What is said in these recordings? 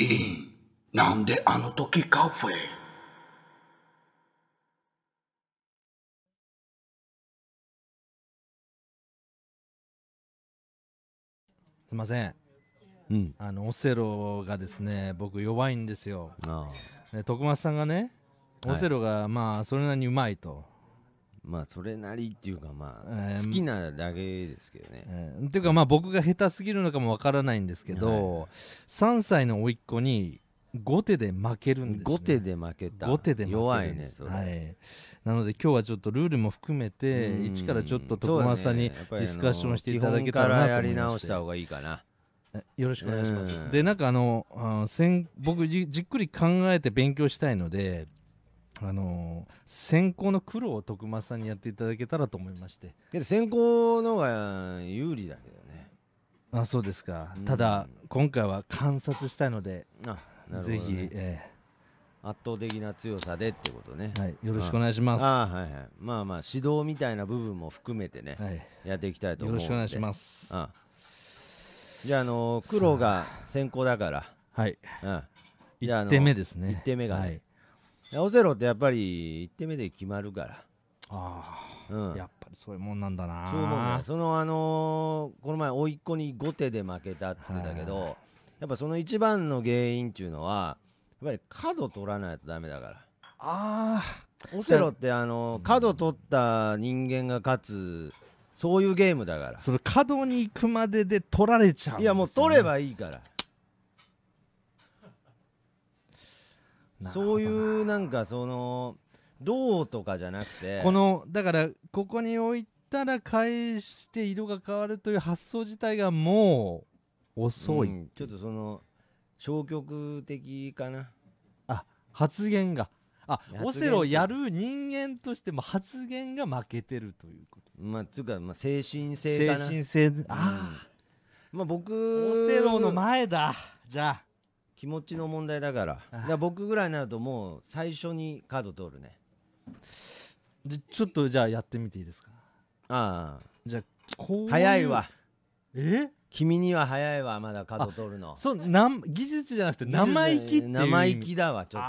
いい。なんであの時カフェ。すいません。うん、オセロがですね、僕弱いんですよ。で、徳松さんがね、オセロがまあそれなりにうまいと。まあそれなりっていうかまあ好きなだけですけどね。っていうかまあ僕が下手すぎるのかもわからないんですけど、はい、3歳の甥っ子に5手で負けるんです、ね。5手で負けた。5手で負ける。弱いねそれ。はい。なので今日はちょっとルールも含めて一からちょっと徳松さんにディスカッションしていただけたらなと思いまして。基本からやり直した方がいいかな。よろしくお願いします。でなんか僕じっくり考えて勉強したいので。先行の苦労を徳松さんにやっていただけたらと思いまして。けど先行の方が有利だけどね。あ、そうですか。ただ今回は観察したいので、ぜひ圧倒的な強さでってことね。はい、よろしくお願いします。あ、はいはい。まあまあ指導みたいな部分も含めてね、やっていきたいと思う。よろしくお願いします。じゃあ苦労が先行だから、はい、1手目ですね。1手目がね、オセロってやっぱり1手目で決まるから。ああ、うん、やっぱりそういうもんなんだな。そういうもんね。そのこの前甥っ子に5手で負けたっつってたけど、やっぱその一番の原因っていうのはやっぱり角取らないとダメだから。ああ、オセロって角取った人間が勝つ、そういうゲームだから。それ角に行くまでで取られちゃうんですね。いやもう取ればいいから。そういうなんかそのどうとかじゃなくて、このだからここに置いたら返して色が変わるという発想自体がもう遅い、うん、ちょっとその消極的かな。あ、発言が、あ、オセロやる人間としても発言が負けてるということ。まあつうか、まあ、精神性かな。精神性。ああ、まあ僕オセロの前だ。じゃあ気持ちの問題だから。僕ぐらいになるともう最初にカード通るね。ちょっとじゃあやってみていいですか。ああ、じゃあこう早いわ。え、君には早いわ、まだカード通るの。そう、技術じゃなくて生意気っていう。生意気だわちょっ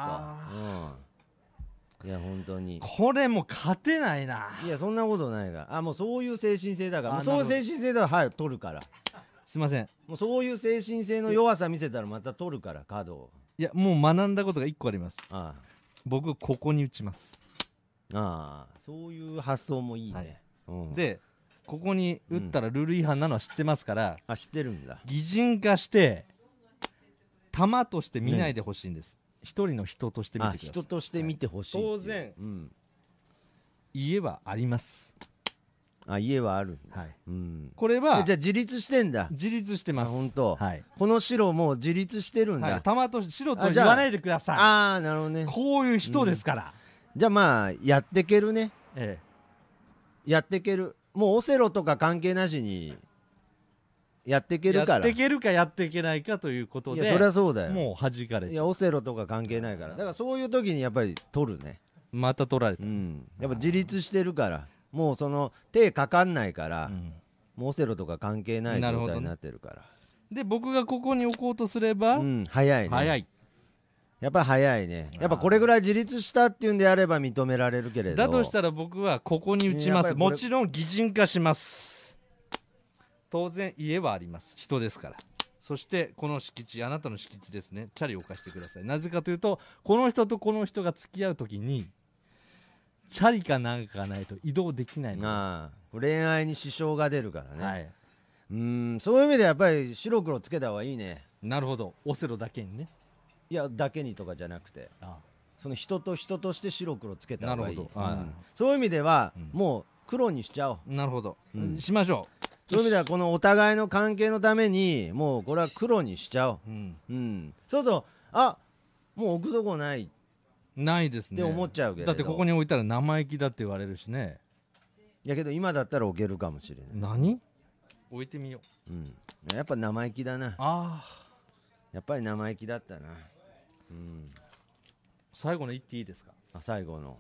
と。いや本当にこれもう勝てないな。いやそんなことないから。あ、もうそういう精神性だから。そういう精神性だから早く取るから。すみません。もうそういう精神性の弱さ見せたらまた取るからカードを。いやもう学んだことが1個あります。ああ、僕ここに打ちます。ああ、そういう発想もいいね。でここに打ったらルール違反なのは知ってますから。あ、知ってるんだ。擬人化して玉として見ないでほしいんです。一人の人として見てください。人として見てほしい。当然家はあります。あ、家はある。はい。これはじゃあ自立してんだ。自立してます。本当。はい。この白も自立してるんだ。玉と白と言わないでください。ああ、なるほどね。こういう人ですから。じゃあまあやってけるね。ええ。やってける。もうオセロとか関係なしにやってけるから。やってけるかやってけないかということで。いやそりゃそうだよ。もう弾かれちゃう。いやオセロとか関係ないから。だからそういう時にやっぱり取るね。また取られた。うん。やっぱ自立してるから。もうその手かかんないから、もうオセロとか関係ない状態になってるから。で僕がここに置こうとすれば、早いね。早い。やっぱ早いね。やっぱこれぐらい自立したっていうんであれば認められるけれど。だとしたら僕はここに打ちます。もちろん擬人化します。当然家はあります。人ですから。そしてこの敷地、あなたの敷地ですね。チャリを貸してください。なぜかというとこの人とこの人が付き合うときに。チャリかなんかがないと移動できないの。ああ、恋愛に支障が出るからね。はい、そういう意味でやっぱり白黒つけた方がいいね。なるほど。オセロだけにね。いやだけにとかじゃなくて、ああ、その人と人として白黒つけた方がいい。なるほど。そういう意味では、もう黒にしちゃおう。なるほど。しましょう。そういう意味ではこのお互いの関係のためにもうこれは黒にしちゃおう。そうすると、あ、もう置くとこない。ないですねって思っちゃうけど。だってここに置いたら生意気だって言われるしね。やけど今だったら置けるかもしれない。何置いてみよう。やっぱ生意気だな。ああ、やっぱり生意気だったな。最後の一手いいですか。あ、最後の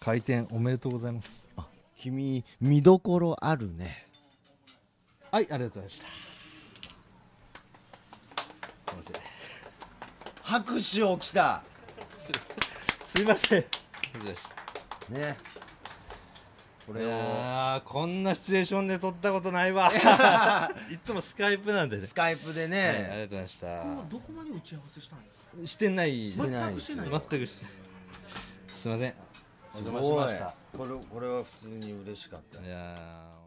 開店おめでとうございます。あ、君見どころあるね。はい、ありがとうございました。すいません、拍手をきた。すいません、ね、これをこんなシチュエーションで撮ったことないわ。いつもスカイプなんでね。スカイプでね、はい、ありがとうございました。どこまで打ち合わせしたんですか？してない。全くしてない。全くしてない。すいません。お邪魔しました。これは普通に嬉しかったです。いやー。